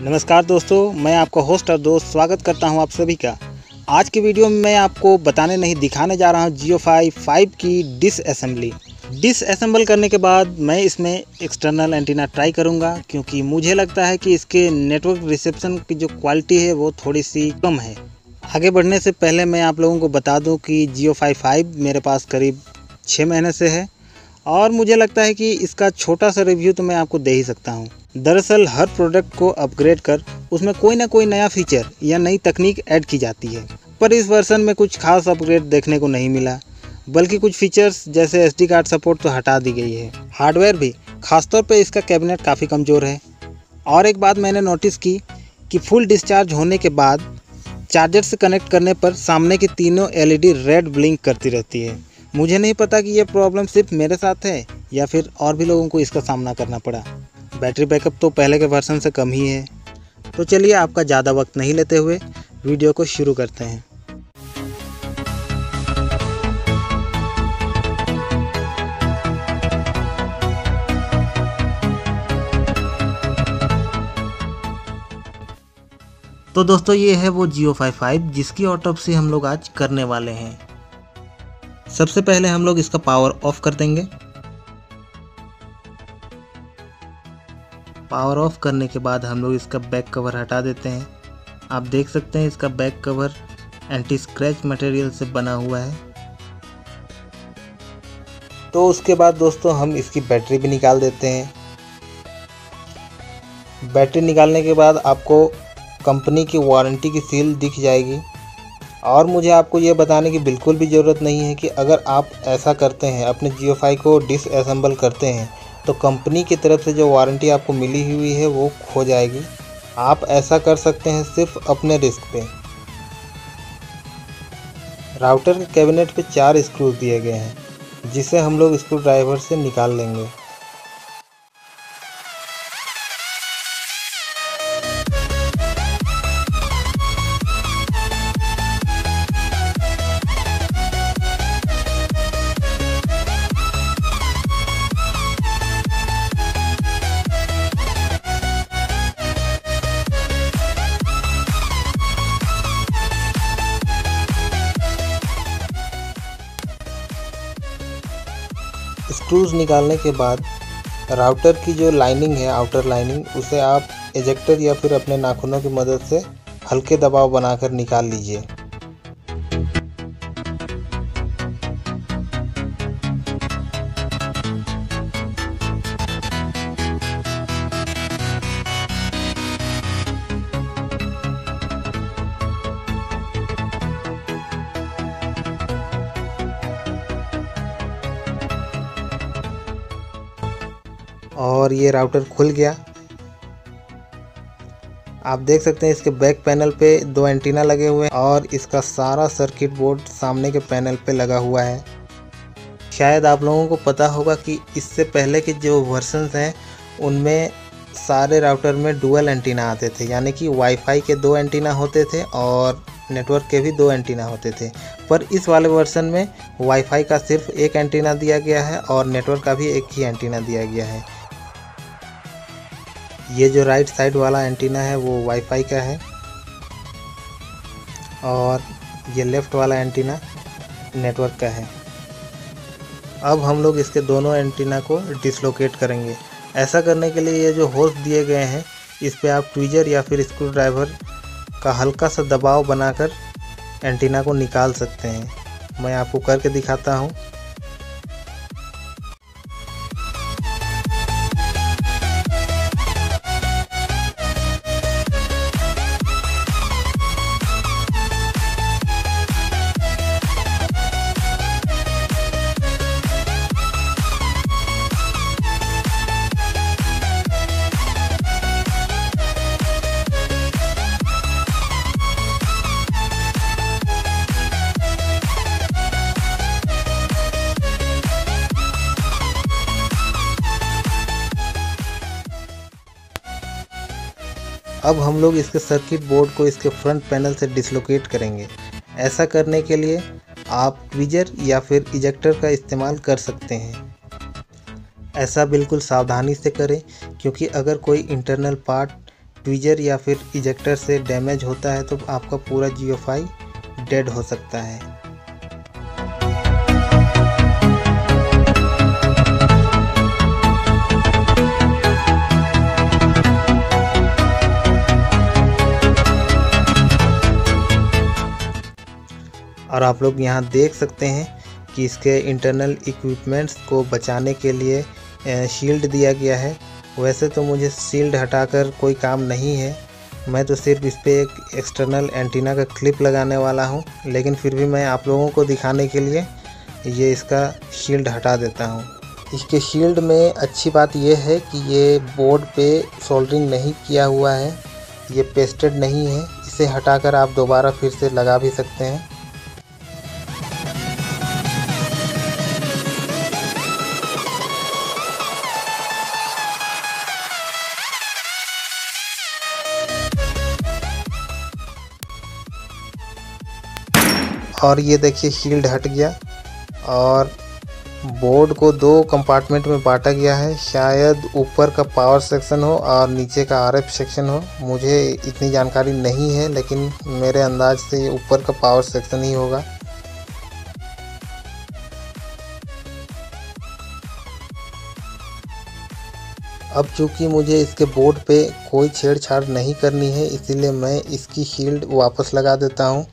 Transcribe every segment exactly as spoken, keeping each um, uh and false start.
नमस्कार दोस्तों, मैं आपका होस्ट और दोस्त स्वागत करता हूं आप सभी का। आज की वीडियो में मैं आपको बताने नहीं दिखाने जा रहा हूं JioFi फाइव की डिसअसेंबली। डिसअसेंबल करने के बाद मैं इसमें एक्सटर्नल एंटीना ट्राई करूंगा, क्योंकि मुझे लगता है कि इसके नेटवर्क रिसेप्शन की जो क्वालिटी है वो थोड़ी सी कम है। आगे बढ़ने से पहले मैं आप लोगों को बता दूँ कि JioFi फाइव मेरे पास करीब छः महीने से है और मुझे लगता है कि इसका छोटा सा रिव्यू तो मैं आपको दे ही सकता हूँ। दरअसल हर प्रोडक्ट को अपग्रेड कर उसमें कोई ना कोई नया फीचर या नई तकनीक ऐड की जाती है, पर इस वर्जन में कुछ खास अपग्रेड देखने को नहीं मिला, बल्कि कुछ फीचर्स जैसे एसडी कार्ड सपोर्ट तो हटा दी गई है। हार्डवेयर भी, खासतौर पे इसका कैबिनेट काफ़ी कमज़ोर है। और एक बात मैंने नोटिस की कि फुल डिस्चार्ज होने के बाद चार्जर से कनेक्ट करने पर सामने की तीनों L E D red blink करती रहती है। मुझे नहीं पता कि यह प्रॉब्लम सिर्फ मेरे साथ है या फिर और भी लोगों को इसका सामना करना पड़ा। बैटरी बैकअप तो पहले के वर्जन से कम ही है। तो चलिए आपका ज़्यादा वक्त नहीं लेते हुए वीडियो को शुरू करते हैं। तो दोस्तों, ये है वो JioFi फाइव जिसकी ऑटोप्सी हम लोग आज करने वाले हैं। सबसे पहले हम लोग इसका पावर ऑफ कर देंगे। पावर ऑफ करने के बाद हम लोग इसका बैक कवर हटा देते हैं। आप देख सकते हैं इसका back cover anti scratch material से बना हुआ है। तो उसके बाद दोस्तों हम इसकी बैटरी भी निकाल देते हैं। बैटरी निकालने के बाद आपको कंपनी की वारंटी की सील दिख जाएगी और मुझे आपको ये बताने की बिल्कुल भी ज़रूरत नहीं है कि अगर आप ऐसा करते हैं, अपने JioFi को डिसअसेंबल करते हैं, तो कंपनी की तरफ से जो वारंटी आपको मिली हुई है वो खो जाएगी। आप ऐसा कर सकते हैं सिर्फ अपने रिस्क पे। राउटर के कैबिनेट पे चार स्क्रू दिए गए हैं जिसे हम लोग स्क्रू ड्राइवर से निकाल लेंगे। स्क्रूज निकालने के बाद राउटर की जो लाइनिंग है, आउटर लाइनिंग, उसे आप एजेक्टर या फिर अपने नाखूनों की मदद से हल्के दबाव बनाकर निकाल लीजिए। और ये राउटर खुल गया। आप देख सकते हैं इसके बैक पैनल पे दो एंटीना लगे हुए हैं और इसका सारा सर्किट बोर्ड सामने के पैनल पे लगा हुआ है। शायद आप लोगों को पता होगा कि इससे पहले के जो वर्जन्स हैं उनमें सारे राउटर में डुअल एंटीना आते थे, यानी कि वाईफाई के दो एंटीना होते थे और नेटवर्क के भी दो एंटीना होते थे। पर इस वाले वर्जन में वाईफाई का सिर्फ एक एंटीना दिया गया है और नेटवर्क का भी एक ही एंटीना दिया गया है। ये जो राइट साइड वाला एंटीना है वो वाईफाई का है और ये लेफ़्ट वाला एंटीना नेटवर्क का है। अब हम लोग इसके दोनों एंटीना को डिसलोकेट करेंगे। ऐसा करने के लिए ये जो होल्स दिए गए हैं इस पे आप ट्वीजर या फिर स्क्रू ड्राइवर का हल्का सा दबाव बनाकर एंटीना को निकाल सकते हैं। मैं आपको करके दिखाता हूँ। अब हम लोग इसके सर्किट बोर्ड को इसके फ्रंट पैनल से डिसलोकेट करेंगे। ऐसा करने के लिए आप ट्वीजर या फिर इजेक्टर का इस्तेमाल कर सकते हैं। ऐसा बिल्कुल सावधानी से करें, क्योंकि अगर कोई इंटरनल पार्ट ट्वीजर या फिर इजेक्टर से डैमेज होता है तो आपका पूरा जियोफाई डेड हो सकता है। और आप लोग यहाँ देख सकते हैं कि इसके इंटरनल इक्विपमेंट्स को बचाने के लिए शील्ड दिया गया है। वैसे तो मुझे शील्ड हटाकर कोई काम नहीं है, मैं तो सिर्फ इस पर एक एक्सटर्नल एंटीना का क्लिप लगाने वाला हूँ, लेकिन फिर भी मैं आप लोगों को दिखाने के लिए ये इसका शील्ड हटा देता हूँ। इसके शील्ड में अच्छी बात यह है कि ये बोर्ड पे सोल्डरिंग नहीं किया हुआ है, ये पेस्टेड नहीं है, इसे हटाकर आप दोबारा फिर से लगा भी सकते हैं। और ये देखिए शील्ड हट गया और बोर्ड को दो कंपार्टमेंट में बांटा गया है, शायद ऊपर का पावर सेक्शन हो और नीचे का आरएफ सेक्शन हो, मुझे इतनी जानकारी नहीं है, लेकिन मेरे अंदाज से ऊपर का पावर सेक्शन ही होगा। अब चूंकि मुझे इसके बोर्ड पे कोई छेड़छाड़ नहीं करनी है, इसीलिए मैं इसकी शील्ड वापस लगा देता हूँ।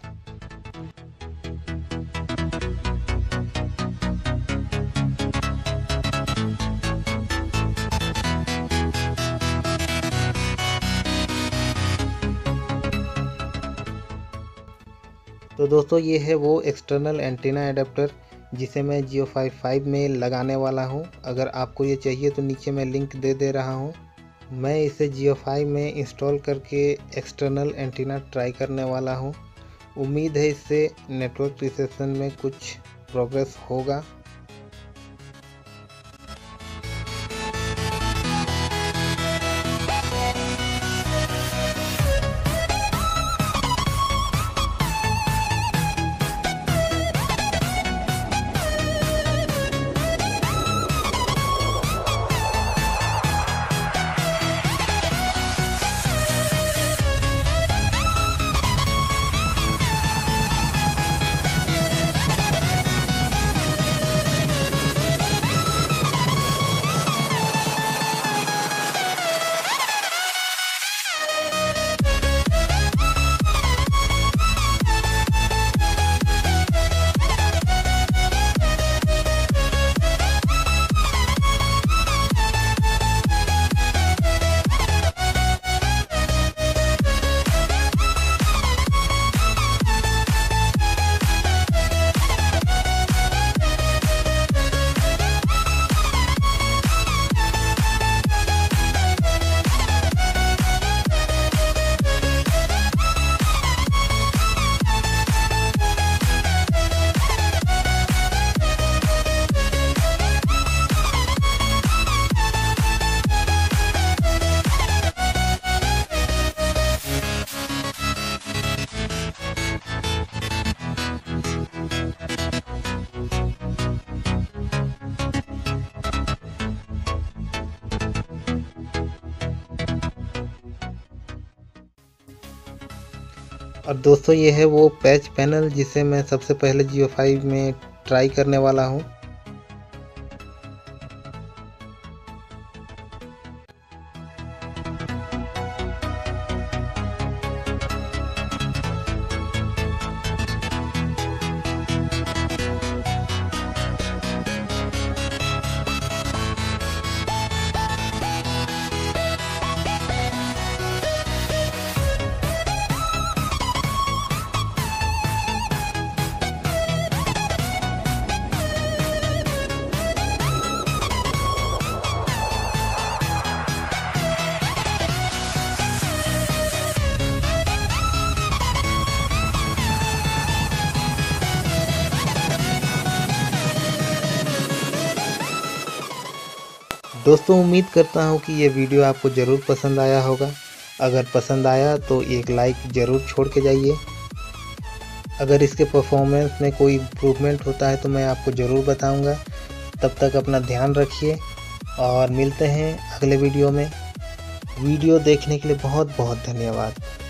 तो दोस्तों ये है वो एक्सटर्नल एंटीना एडाप्टर जिसे मैं JioFi फाइव में लगाने वाला हूँ। अगर आपको ये चाहिए तो नीचे मैं लिंक दे दे रहा हूँ। मैं इसे JioFi में इंस्टॉल करके एक्सटर्नल एंटीना ट्राई करने वाला हूँ। उम्मीद है इससे नेटवर्क रिसेप्शन में कुछ प्रोग्रेस होगा। और दोस्तों ये है वो पैच पैनल जिसे मैं सबसे पहले JioFi में ट्राई करने वाला हूँ। दोस्तों उम्मीद करता हूँ कि ये वीडियो आपको ज़रूर पसंद आया होगा। अगर पसंद आया तो एक लाइक ज़रूर छोड़ के जाइए। अगर इसके परफॉर्मेंस में कोई इम्प्रूवमेंट होता है तो मैं आपको ज़रूर बताऊँगा। तब तक अपना ध्यान रखिए और मिलते हैं अगले वीडियो में। वीडियो देखने के लिए बहुत बहुत धन्यवाद।